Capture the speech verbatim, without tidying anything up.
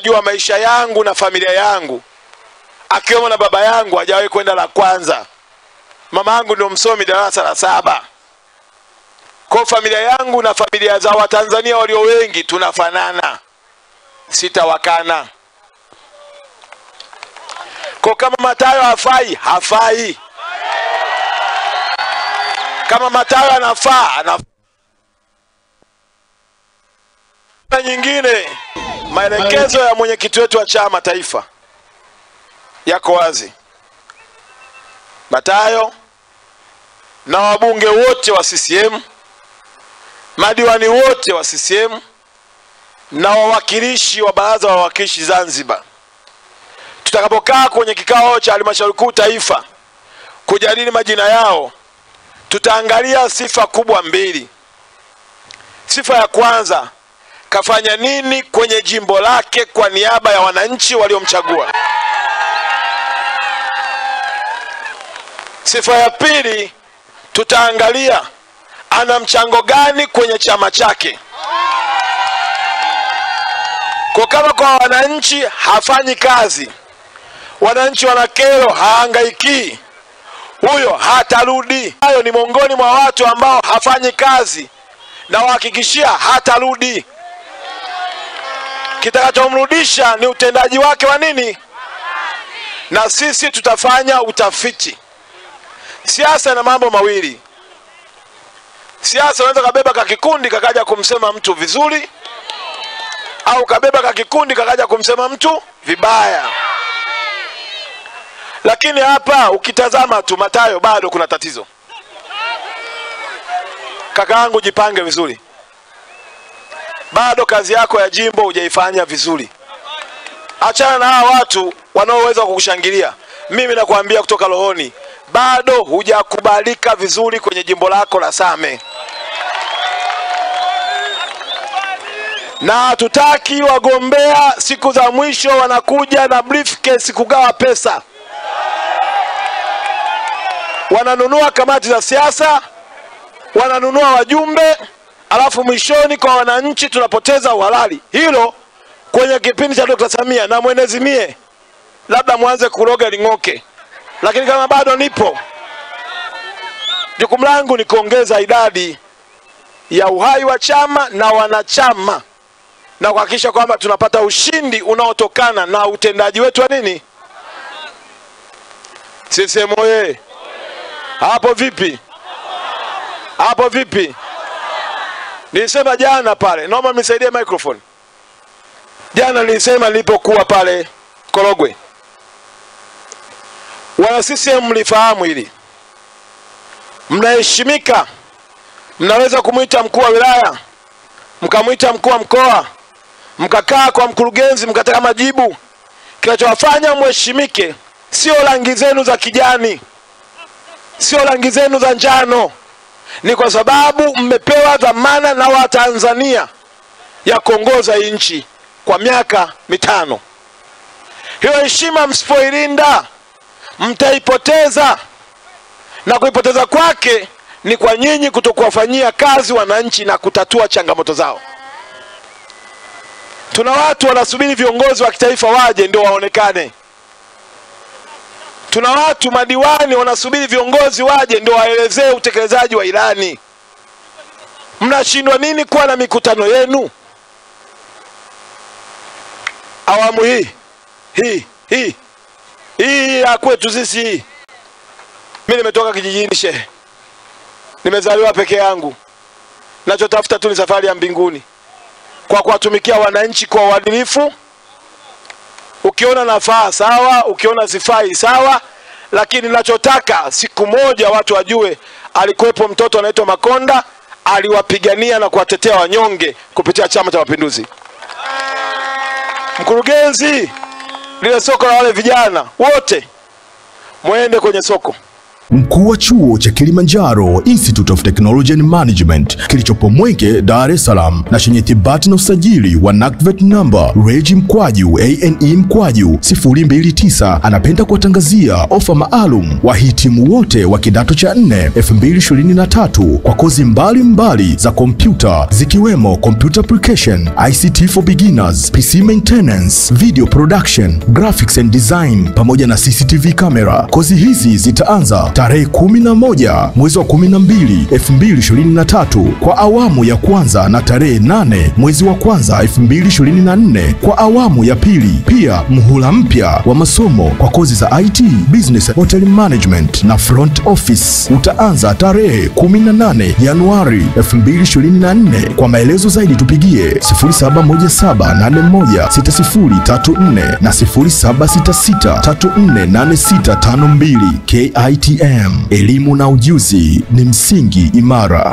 najua maisha yangu na familia yangu, akiwemo na baba yangu hajawahi kwenda la kwanza. Mama yangu ndio msomi darasa la saba. Kwa familia yangu na familia za Watanzania walio wengi tunafanana. Sitawakana. Kwa kama Mathayo hafai, hafai. Kama Mathayo anafaa, anafaa. Na nyingine, maelekezo ya mwenyekiti wetu wa chama taifa yako wazi. Mathayo na wabunge wote wa C C M, madiwani wote wa C C M na wawakilishi wa baraza wa wawakilishi Zanzibar, tutakapokaa kwenye kikao cha halmashauri kuu taifa kujadili majina yao, tutaangalia sifa kubwa mbili. Sifa ya kwanza, kafanya nini kwenye jimbo lake kwa niaba ya wananchi waliomchagua. Sifa ya pili, tutaangalia ana mchango gani kwenye chama chake. Kwa kama kwa wananchi hafanyi kazi, wananchi wanakero, haangaiki, huyo hatarudi. Hayo ni miongoni mwa watu ambao hafanyi kazi, na wahakikishia hatarudi. Kitakachomrudisha ni utendaji wake wa nini? Na sisi tutafanya utafiti. Siasa na mambo mawili. Siasa unaweza kabeba kakikundi kakaja kumsema mtu vizuri, au kabeba kakikundi kakaja kumsema mtu vibaya. Lakini hapa ukitazama tu Mathayo bado kuna tatizo. Kakaangu jipange vizuri. Bado kazi yako ya jimbo hujaifanya vizuri. Achana na hawa watu wanaoweza kukushangilia. Mimi nakwambia kutoka rohoni, bado hujakubalika vizuri kwenye jimbo lako la Same. Na tutaki wagombea siku za mwisho wanakuja na briefcase kugawa pesa. Wananunua kamati za siasa, wananunua wajumbe, alafu mwishoni kwa wananchi tunapoteza uhalali. Hilo kwenye kipindi cha Dokta Samia na mwenezi mie, labda mwanze kuroga lingoke. Lakini kama bado nipo, jukumu langu ni kuongeza idadi ya uhai wa chama na wanachama, na kuhakikisha kwamba tunapata ushindi ushindi unaotokana na utendaji wetu wa nini? C C M oye. Hapo vipi? Hapo vipi? Nilisema jana pale, naomba mnisaidie microphone. Jana nilisema nilipokuwa pale Korogwe, wana C C M mlifahamu hili. Mnaheshimika. Mnaweza kumuita mkuu wa wilaya, mkamuita mkuu wa mkoa, mkakaa kwa mkurugenzi mkataka majibu. Kinachowafanya mheshimike sio rangi zenu za kijani, sio rangi zenu za njano. Ni kwa sababu mmepewa dhamana na Watanzania ya kuongoza nchi kwa miaka mitano. Hiyo heshima msipoilinda mtaipoteza, na kuipoteza kwake ni kwa nyinyi kutokuwafanyia kazi wananchi na kutatua changamoto zao. Tuna watu wanasubiri viongozi wa kitaifa waje ndio waonekane. Tuna watu madiwani wanasubiri viongozi waje ndio waelezee utekelezaji wa ilani. Mnashindwa nini kuwa na mikutano yenu? Awamu hii hii hii hii ya kwetu sisi hii. Mimi nimetoka kijijini shehe. Nimezaliwa peke yangu. Nachotafuta tu ni safari ya mbinguni, kwa kuwatumikia wananchi kwa uadilifu. Ukiona nafaa sawa, ukiona sifai sawa, lakini ninachotaka siku moja watu wajue alikuwepo mtoto anaitwa Makonda, aliwapigania na kuwatetea wanyonge kupitia Chama cha Mapinduzi. Mkurugenzi, lile soko la wale vijana wote, muende kwenye soko. Mkuu wa chuo cha Kilimanjaro Institute of Technology and Management kilichopo Mwenge, Dar es Salaam na chenye thibati na usajili wa NACVET number Reji Mkwaju A N E Mkwaju sifuri mbili tisa anapenda kuwatangazia ofa maalum wahitimu wote wa kidato cha nne elfu mbili ishirini na tatu kwa kozi mbali mbali za kompyuta zikiwemo computer application, I C T for beginners, P C maintenance, video production, graphics and design pamoja na C C T V camera. Kozi hizi zitaanza tarehe kumi na moja mwezi wa kumi na mbili elfu mbili ishirini na tatu kwa awamu ya kwanza na tarehe nane mwezi wa kwanza elfu mbili ishirini na nne kwa awamu ya pili. Pia muhula mpya wa masomo kwa kozi za I T, business, hotel management na front office utaanza tarehe kumi na nane Januari elfu mbili ishirini na nne. Kwa maelezo zaidi tupigie sifuri saba moja saba nane moja sita sifuri tatu nne na sifuri saba sita sita tatu nne nane sita tano mbili. K I T M, elimu na ujuzi ni msingi imara.